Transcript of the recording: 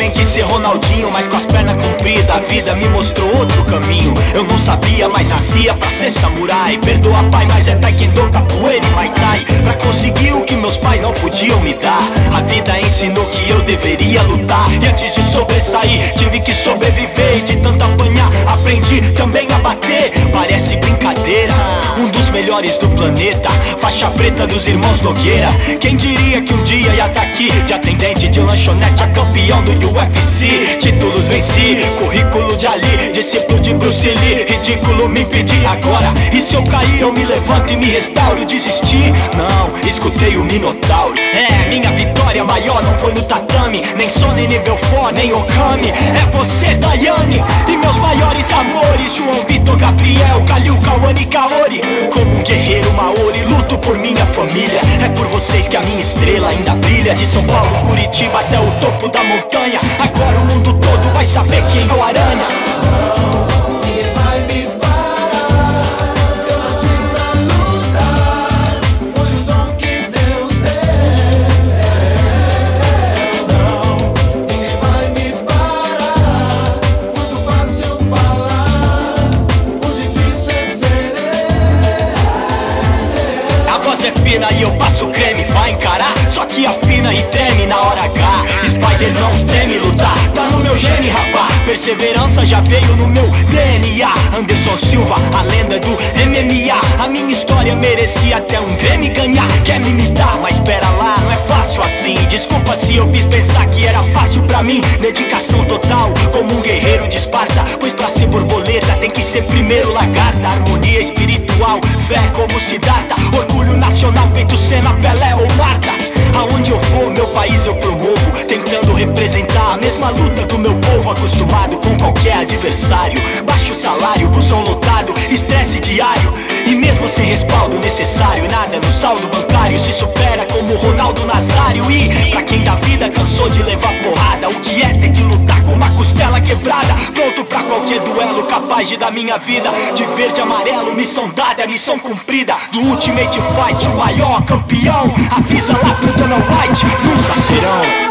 também quis ser Ronaldinho, mas com as pernas compridas, a vida me mostrou outro caminho. Eu não sabia, mas nascia pra ser samurai. Perdoa pai, mas é taekwondo, capoeira e muay thay. Pra conseguir o que meus pais não podiam me dar, a vida ensinou que eu deveria lutar. E antes de sobressair, tive que sobreviver. E de tanto apanhar, aprendi também a bater. Parece brincadeira, um dos melhores do planeta, faixa preta dos irmãos Nogueira. Quem diria que um dia ia tá aqui, de atendente de lanchonete a campeão do UFC. Títulos venci, currículo de Ali, discípulo de Bruce Lee. Ridículo me impedir agora, e se eu cair eu me levanto e me restauro. Desisti? Não, escutei o Minotauro. É, minha vitória maior não foi no tatame, nem Sonnen, nem Belfort, nem Okami. É você, Dayane, e meus maiores amores, João Vitor, Gabriel, Kalyl, Kauani Kaori. Como um guerreiro Maori, luto por minha família. É por vocês que a minha estrela ainda brilha. De São Paulo, Curitiba até o topo da montanha, agora o mundo todo vai saber quem é o Aranha. E eu passo creme, vai encarar, só que afina e treme na hora H. Spider não teme lutar, tá no meu gene, rapá. Perseverança já veio no meu DNA. Anderson Silva, a lenda do MMA. A minha história merecia até um Grammy ganhar. Quer me imitar, mas espera lá, não é fácil assim. Desculpa se eu fiz pensar que era fácil pra mim. Dedicação total, como um guerreiro de Esparta. Pois pra ser borboleta tem que ser primeiro lagarta. Harmonia espiritual, fé como Sidarta. Orgulho nacional, feito Senna, Pelé ou Marta. Aonde eu vou, meu país eu promovo, tentando representar a mesma luta do meu povo. Acostumado com qualquer adversário, baixo salário, busão lotado, estresse diário, e mesmo sem respaldo necessário, nada no saldo bancário se supera como Ronaldo Nazário. E pra quem da vida cansou de levar porrada, o que é ter que lutar com uma costela quebrada, pronto pra qualquer duelo, capaz de dar minha vida. De verde e amarelo, missão dada, missão cumprida, do Ultimate Fight, o maior campeão. Avisa lá pro Donald White, nunca serão